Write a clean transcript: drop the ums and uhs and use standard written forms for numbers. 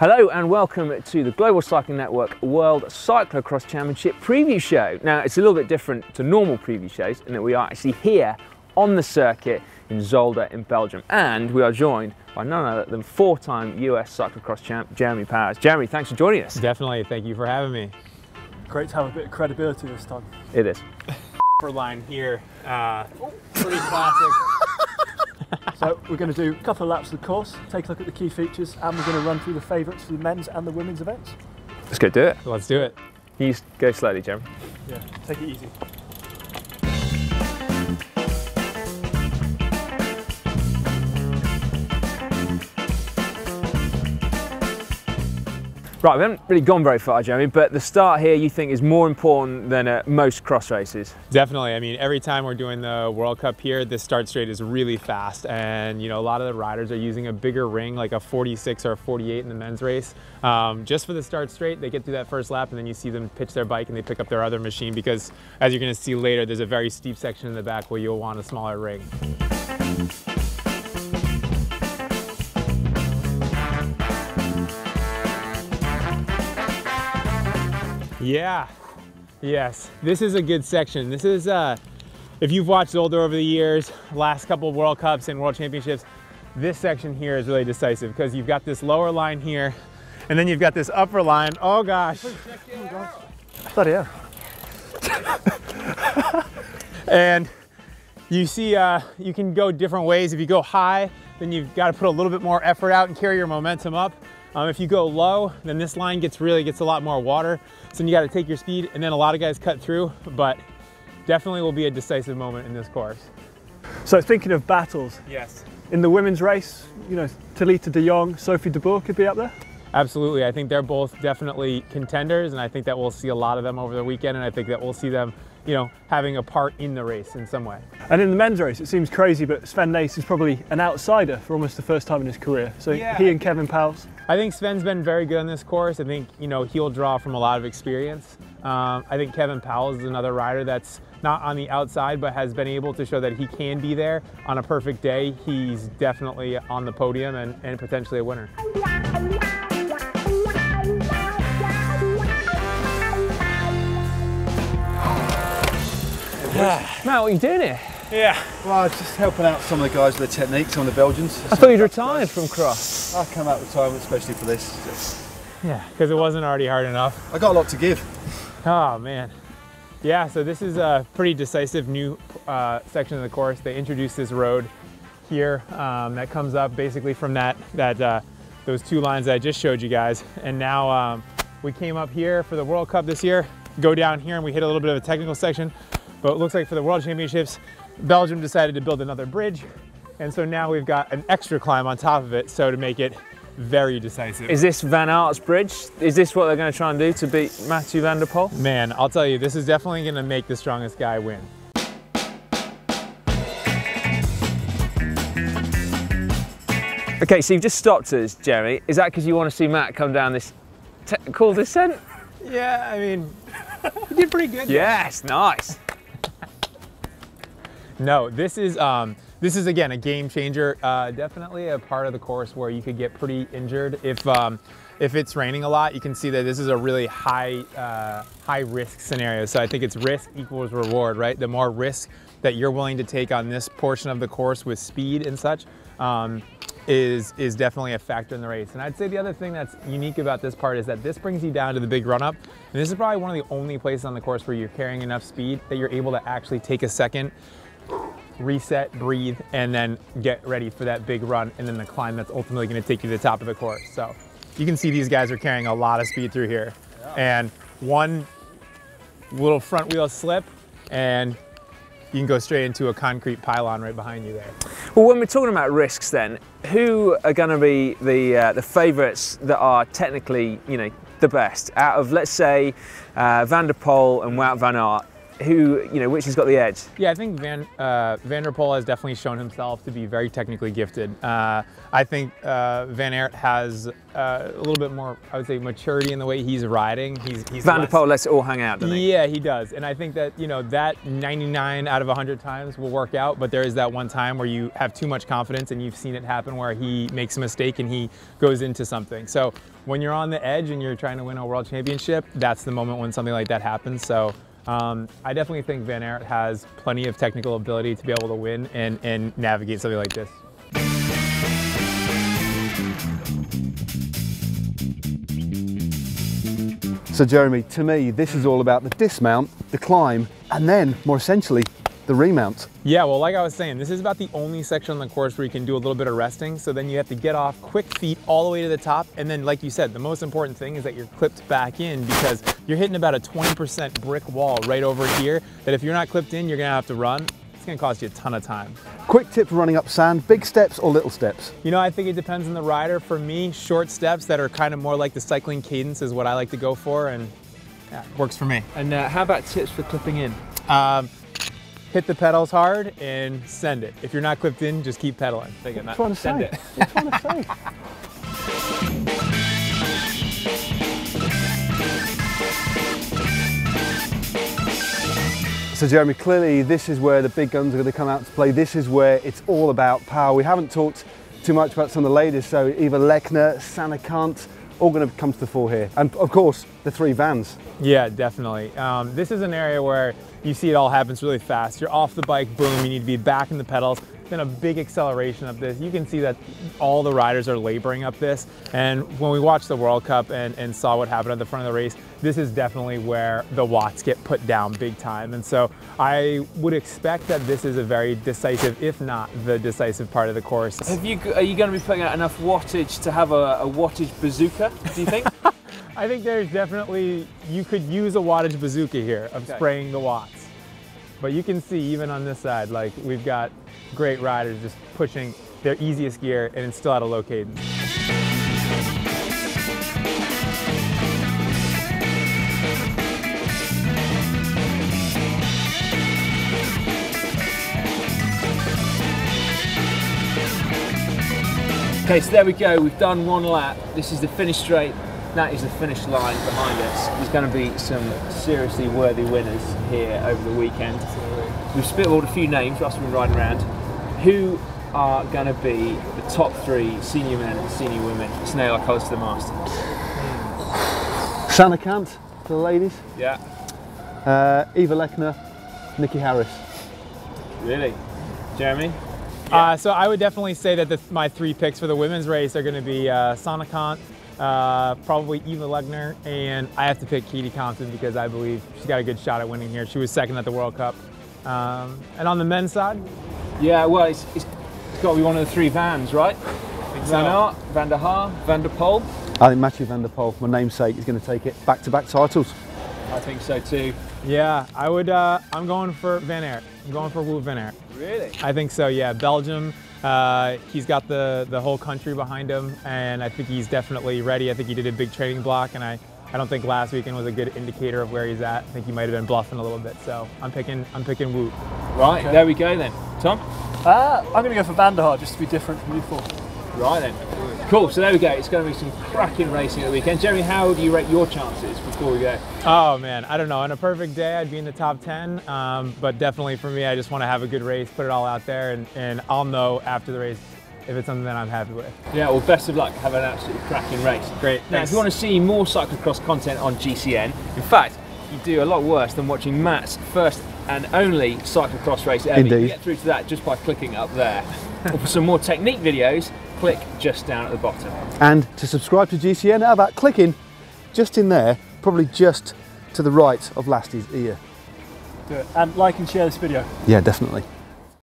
Hello and welcome to the Global Cycling Network World Cyclocross Championship preview show. Now, it's a little bit different to normal preview shows in that we are actually here on the circuit in Zolder in Belgium, and we are joined by none other than four-time US cyclocross champ Jeremy Powers. Jeremy, thanks for joining us. Definitely, thank you for having me. Great to have a bit of credibility this time. It is. Line here, pretty classic. So we're going to do a couple of laps of the course, take a look at the key features, and we're going to run through the favourites for the men's and the women's events. Let's go do it. Let's do it. You go slowly, Jeremy. Yeah, take it easy. Right, we haven't really gone very far, Jeremy, but the start here you think is more important than at most cross races. Definitely. I mean, every time we're doing the World Cup here, this start straight is really fast, and you know, a lot of the riders are using a bigger ring, like a 46 or a 48 in the men's race, just for the start straight. They get through that first lap, and then you see them pitch their bike and they pick up their other machine because, as you're going to see later, there's a very steep section in the back where you'll want a smaller ring. Yeah, yes, this is a good section. This is, if you've watched Zolder over the years, last couple of World Cups and World Championships, this section here is really decisive because you've got this lower line here, and then you've got this upper line. Oh gosh. Bloody hell. And you see, you can go different ways. If you go high, then you've got to put a little bit more effort out and carry your momentum up. If you go low, then this line really gets a lot more water. So then you got to take your speed, and then a lot of guys cut through, but definitely will be a decisive moment in this course. So thinking of battles, yes, in the women's race, you know, Talita de Jong, Sophie de Boer could be up there. Absolutely, I think they're both definitely contenders, and I think that we'll see a lot of them over the weekend, and I think that we'll see them, you know, having a part in the race in some way. And in the men's race, it seems crazy, but Sven Nys is probably an outsider for almost the first time in his career. So yeah, he and Kevin Powels. I think Sven's been very good on this course. I think, you know, he'll draw from a lot of experience. I think Kevin Powell is another rider that's not on the outside, but has been able to show that he can be there on a perfect day. He's definitely on the podium and potentially a winner. Matt, what are you doing here? Yeah. Well, I was just helping out some of the guys with the technique, some of the Belgians. I thought you'd retired from cross. I come out retirement especially for this. Yeah, because it wasn't already hard enough. I got a lot to give. Oh, man. Yeah, so this is a pretty decisive new section of the course. They introduced this road here that comes up basically from those two lines that I just showed you guys. And now we came up here for the World Cup this year, go down here, and we hit a little bit of a technical section. But it looks like for the World Championships, Belgium decided to build another bridge, and so now we've got an extra climb on top of it, so to make it very decisive. Is this Van Aert's bridge? Is this what they're going to try and do to beat Mathieu van der Poel? Man, I'll tell you, this is definitely going to make the strongest guy win. Okay, so you've just stopped us, Jeremy. Is that because you want to see Matt come down this technical descent? Yeah, I mean, you did pretty good. Yes, nice. No, this is again a game changer. Definitely a part of the course where you could get pretty injured if it's raining a lot. You can see that this is a really high risk scenario. So I think it's risk equals reward, right? The more risk that you're willing to take on this portion of the course with speed and such is definitely a factor in the race. And I'd say the other thing that's unique about this part is that this brings you down to the big run-up. And this is probably one of the only places on the course where you're carrying enough speed that you're able to actually take a second, reset, breathe, and then get ready for that big run and then the climb that's ultimately going to take you to the top of the course. So you can see these guys are carrying a lot of speed through here. Yeah. And one little front wheel slip and you can go straight into a concrete pylon right behind you there. Well, when we're talking about risks then, who are going to be the favorites that are technically, you know, the best? Out of, let's say, Van der Poel and Wout van Aert, who, you know, which has got the edge? Yeah, I think Van der Poel has definitely shown himself to be very technically gifted. I think Van Aert has a little bit more, I would say, maturity in the way he's riding. He's Van der Poel lets it all hang out, doesn't he? Yeah, he does. And I think that, you know, that 99 out of 100 times will work out, but there is that one time where you have too much confidence, and you've seen it happen where he makes a mistake and he goes into something. So when you're on the edge and you're trying to win a world championship, that's the moment when something like that happens. So I definitely think Van Aert has plenty of technical ability to be able to win and navigate something like this. So Jeremy, to me, this is all about the dismount, the climb, and then, more essentially, the remount. Yeah, well, like I was saying, this is about the only section on the course where you can do a little bit of resting. So then you have to get off quick feet all the way to the top. And then, like you said, the most important thing is that you're clipped back in, because you're hitting about a 20% brick wall right over here that if you're not clipped in, you're gonna have to run. It's gonna cost you a ton of time. Quick tip for running up sand, big steps or little steps? You know, I think it depends on the rider. For me, short steps that are kind of more like the cycling cadence is what I like to go for, and yeah, works for me. And how about tips for clipping in? Hit the pedals hard and send it. If you're not clipped in, just keep pedaling. So Jeremy, clearly this is where the big guns are going to come out to play. This is where it's all about power. We haven't talked too much about some of the ladies, so Eva Lechner, Sanne Cant, all going to come to the fore here. And of course, the three Vans. Yeah, definitely. This is an area where you see it all happens really fast. You're off the bike, boom, you need to be back in the pedals. Been a big acceleration up this. You can see that all the riders are laboring up this. And when we watched the World Cup and saw what happened at the front of the race, this is definitely where the watts get put down big time. And so I would expect that this is a very decisive, if not the decisive part of the course. Are you going to be putting out enough wattage to have a wattage bazooka, do you think? I think there's definitely, you could use a wattage bazooka here of spraying the watts. But you can see even on this side, like we've got great riders just pushing their easiest gear and it's still at a low cadence. Okay, so there we go, we've done one lap. This is the finish straight. That is the finish line behind us. There's going to be some seriously worthy winners here over the weekend. We've spitballed a few names whilst we've been riding around. Who are going to be the top three senior men and senior women? It's now like close to the master. Sanne Cant for the ladies. Yeah. Eva Lechner, Nikki Harris. Really? Jeremy? Yeah. So I would definitely say that my three picks for the women's race are going to be Sanne Cant, probably Eva Lechner, and I have to pick Katie Compton because I believe she's got a good shot at winning here. She was second at the World Cup. And on the men's side? Yeah, well, it's got to be one of the three Vans, right? Van Aert, Van der Haar, Van der Poel. I think Mathieu van der Poel, my namesake, is going to take it. Back-to-back titles. I think so too. Yeah, I would, I'm going for Van Aert. I'm going for Wout van Aert. Really? I think so, yeah. Belgium. He's got the whole country behind him, and I think he's definitely ready. I think he did a big training block, and I don't think last weekend was a good indicator of where he's at. I think he might have been bluffing a little bit, so I'm picking Wout. Right, okay. There we go then. Tom? I'm going to go for Van der Haar, just to be different from you four. Right then. Cool, so there we go. It's going to be some cracking racing at the weekend. Jeremy, how do you rate your chances before we go? Oh man, I don't know. On a perfect day, I'd be in the top 10, but definitely for me, I just want to have a good race, put it all out there, and I'll know after the race if it's something that I'm happy with. Yeah, well, best of luck. Have an absolutely cracking race. Great. Now, if you want to see more cyclocross content on GCN, in fact, you do a lot worse than watching Matt's first and only cyclocross race ever. Indeed. You can get through to that just by clicking up there. Or for some more technique videos, click just down at the bottom. And to subscribe to GCN, how about clicking just in there, probably just to the right of Lasty's ear. Do it. And like and share this video. Yeah, definitely.